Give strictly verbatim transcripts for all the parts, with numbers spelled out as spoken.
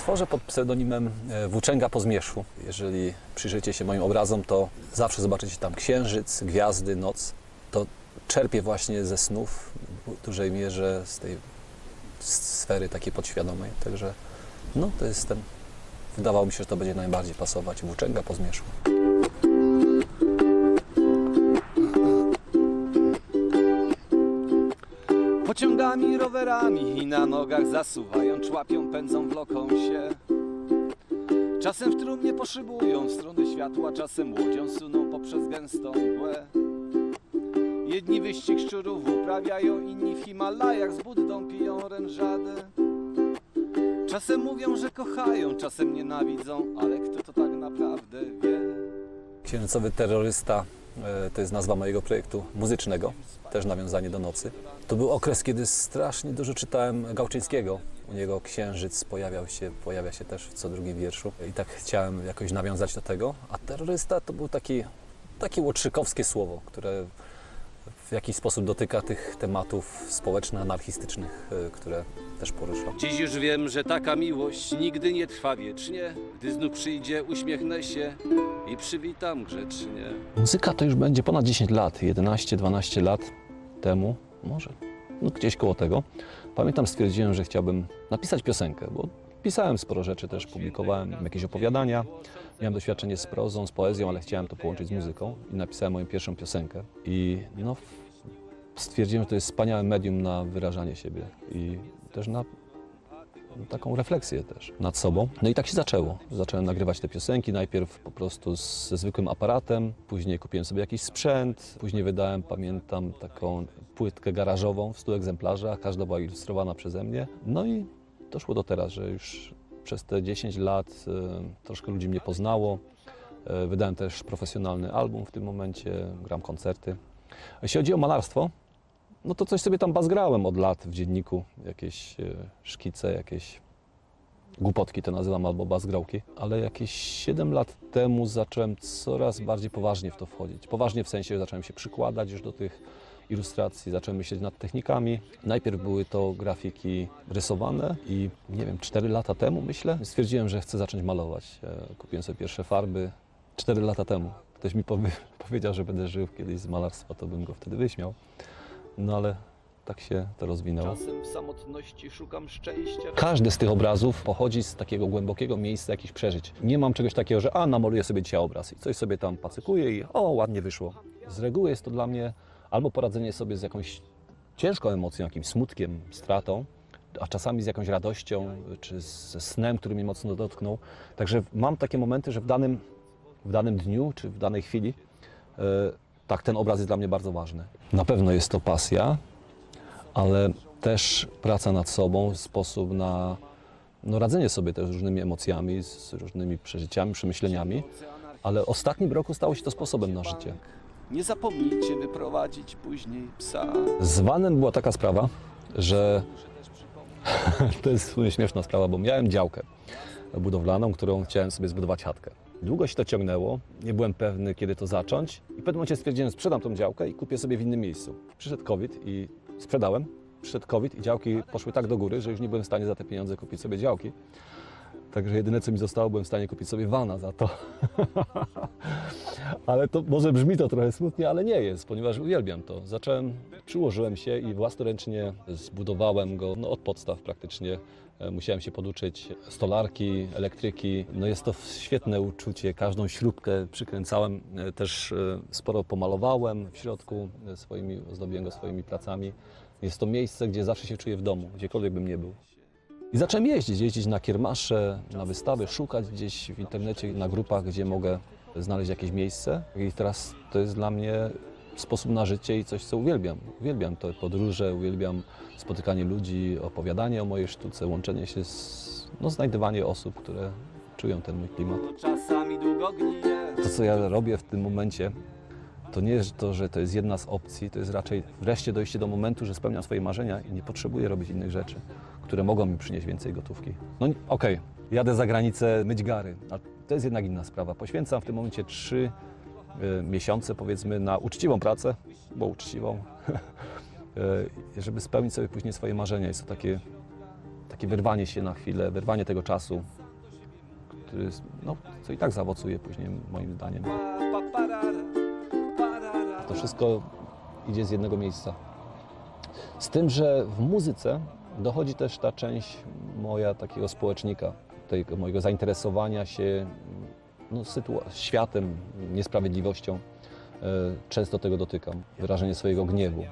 Tworzę pod pseudonimem Włóczęga po zmierzchu. Jeżeli przyjrzycie się moim obrazom, to zawsze zobaczycie tam księżyc, gwiazdy, noc. To czerpię właśnie ze snów, w dużej mierze z tej sfery takiej podświadomej. Także no, to jest ten... Wydawało mi się, że to będzie najbardziej pasować. Włóczęga po zmierzchu. Pociągami, rowerami i na nogach zasuwają, człapią, pędzą, wloką się. Czasem w trumnie poszybują w strony światła, czasem łodzią suną poprzez gęstą mgłę. Jedni wyścig szczurów uprawiają, inni w Himalajach z Buddą piją orężadę. Czasem mówią, że kochają, czasem nienawidzą, ale kto to tak naprawdę wie? Księżycowy terrorysta to jest nazwa mojego projektu muzycznego, też nawiązanie do nocy. To był okres, kiedy strasznie dużo czytałem Gałczyńskiego. U niego księżyc pojawiał się, pojawia się też w co drugim wierszu i tak chciałem jakoś nawiązać do tego. A terrorysta to był taki, takie łotrzykowskie słowo, które w jakiś sposób dotyka tych tematów społeczno-anarchistycznych, które też poruszam. Dziś już wiem, że taka miłość nigdy nie trwa wiecznie. Gdy znów przyjdzie, uśmiechnę się i przywitam grzecznie. Muzyka to już będzie ponad dziesięć lat, jedenaście dwanaście lat temu, może no gdzieś koło tego. Pamiętam, stwierdziłem, że chciałbym napisać piosenkę, bo pisałem sporo rzeczy też, publikowałem jakieś opowiadania. Miałem doświadczenie z prozą, z poezją, ale chciałem to połączyć z muzyką i napisałem moją pierwszą piosenkę. I no, stwierdziłem, że to jest wspaniałe medium na wyrażanie siebie i też na taką refleksję też nad sobą. No i tak się zaczęło. Zacząłem nagrywać te piosenki, najpierw po prostu ze zwykłym aparatem, później kupiłem sobie jakiś sprzęt, później wydałem, pamiętam, taką płytkę garażową w stu egzemplarzach, każda była ilustrowana przeze mnie. No i doszło do teraz, że już przez te dziesięć lat y, troszkę ludzi mnie poznało. Y, wydałem też profesjonalny album w tym momencie, gram koncerty. Jeśli chodzi o malarstwo, no to coś sobie tam bazgrałem od lat w dzienniku. Jakieś y, szkice, jakieś głupotki to nazywam, albo bazgrałki. Ale jakieś siedem lat temu zacząłem coraz bardziej poważnie w to wchodzić. Poważnie w sensie, że zacząłem się przykładać już do tych ilustracji, zacząłem myśleć nad technikami. Najpierw były to grafiki rysowane i nie wiem, cztery lata temu myślę, stwierdziłem, że chcę zacząć malować. Kupiłem sobie pierwsze farby cztery lata temu. Ktoś mi powie, powiedział, że będę żył kiedyś z malarstwa, to bym go wtedy wyśmiał. No ale tak się to rozwinęło. Czasem w samotności szukam szczęścia. Każdy z tych obrazów pochodzi z takiego głębokiego miejsca jakichś przeżyć. Nie mam czegoś takiego, że a, namaluję sobie dzisiaj obraz i coś sobie tam pacykuję i o, ładnie wyszło. Z reguły jest to dla mnie albo poradzenie sobie z jakąś ciężką emocją, jakimś smutkiem, stratą, a czasami z jakąś radością, czy ze snem, który mnie mocno dotknął. Także mam takie momenty, że w danym, w danym dniu, czy w danej chwili, yy, tak, ten obraz jest dla mnie bardzo ważny. Na pewno jest to pasja, ale też praca nad sobą, sposób na no, radzenie sobie też z różnymi emocjami, z różnymi przeżyciami, przemyśleniami, ale w ostatnim roku stało się to sposobem na życie. Nie zapomnijcie wyprowadzić później psa. Z vanem była taka sprawa, że to jest w sumie śmieszna sprawa, bo miałem działkę budowlaną, którą chciałem sobie zbudować chatkę. Długo się to ciągnęło, nie byłem pewny, kiedy to zacząć i w pewnym momencie stwierdziłem, że sprzedam tą działkę i kupię sobie w innym miejscu. Przyszedł COVID i sprzedałem, przyszedł COVID i działki poszły tak do góry, że już nie byłem w stanie za te pieniądze kupić sobie działki. Także jedyne, co mi zostało, byłem w stanie kupić sobie vana za to. Ale to może brzmi to trochę smutnie, ale nie jest, ponieważ uwielbiam to. Zacząłem, przyłożyłem się i własnoręcznie zbudowałem go no, od podstaw praktycznie. Musiałem się poduczyć stolarki, elektryki. No jest to świetne uczucie, każdą śrubkę przykręcałem, też sporo pomalowałem w środku, swoimi, ozdobiłem go swoimi pracami. Jest to miejsce, gdzie zawsze się czuję w domu, gdziekolwiek bym nie był. I zacząłem jeździć, jeździć na kiermasze, na wystawy, szukać gdzieś w internecie, na grupach, gdzie mogę znaleźć jakieś miejsce. I teraz to jest dla mnie sposób na życie i coś, co uwielbiam. Uwielbiam te podróże, uwielbiam spotykanie ludzi, opowiadanie o mojej sztuce, łączenie się z, no, znajdywanie osób, które czują ten mój klimat. To, co ja robię w tym momencie, to nie jest to, że to jest jedna z opcji, to jest raczej wreszcie dojście do momentu, że spełniam swoje marzenia i nie potrzebuję robić innych rzeczy, które mogą mi przynieść więcej gotówki. No okej, okay, jadę za granicę myć gary, a to jest jednak inna sprawa. Poświęcam w tym momencie trzy y, miesiące, powiedzmy, na uczciwą pracę, bo uczciwą, y, żeby spełnić sobie później swoje marzenia. Jest to takie takie wyrwanie się na chwilę, wyrwanie tego czasu, który, no, co i tak zaowocuje później, moim zdaniem. To wszystko idzie z jednego miejsca. Z tym, że w muzyce dochodzi też ta część moja takiego społecznika, tego mojego zainteresowania się no, światem, niesprawiedliwością. Często tego dotykam. Wyrażenie swojego gniewu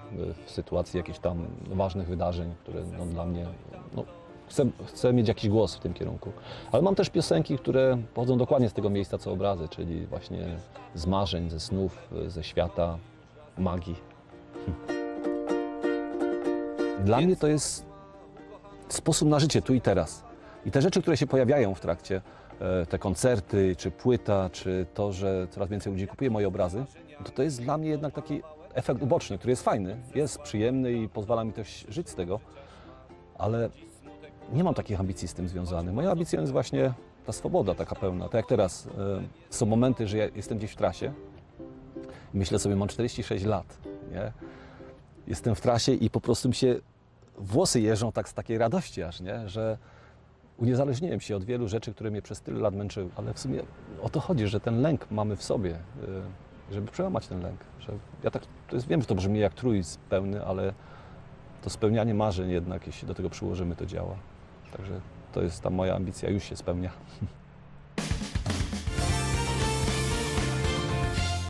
w sytuacji jakichś tam ważnych wydarzeń, które no, dla mnie... No, chcę, chcę mieć jakiś głos w tym kierunku. Ale mam też piosenki, które pochodzą dokładnie z tego miejsca, co obrazy, czyli właśnie z marzeń, ze snów, ze świata magii. Dla mnie to jest sposób na życie tu i teraz. I te rzeczy, które się pojawiają w trakcie, te koncerty, czy płyta, czy to, że coraz więcej ludzi kupuje moje obrazy, to to jest dla mnie jednak taki efekt uboczny, który jest fajny, jest przyjemny i pozwala mi też żyć z tego, ale nie mam takich ambicji z tym związanych. Moja ambicja jest właśnie ta swoboda taka pełna. Tak jak teraz, są momenty, że ja jestem gdzieś w trasie, myślę sobie, mam czterdzieści sześć lat, nie? Jestem w trasie i po prostu mi się włosy jeżdżą tak z takiej radości aż, nie? Że uniezależniłem się od wielu rzeczy, które mnie przez tyle lat męczyły. Ale w sumie o to chodzi, że ten lęk mamy w sobie, żeby przełamać ten lęk. Że ja tak, to jest, wiem, że to brzmi jak truizm pełny, ale to spełnianie marzeń jednak, jeśli do tego przyłożymy, to działa. Także to jest ta moja ambicja, już się spełnia.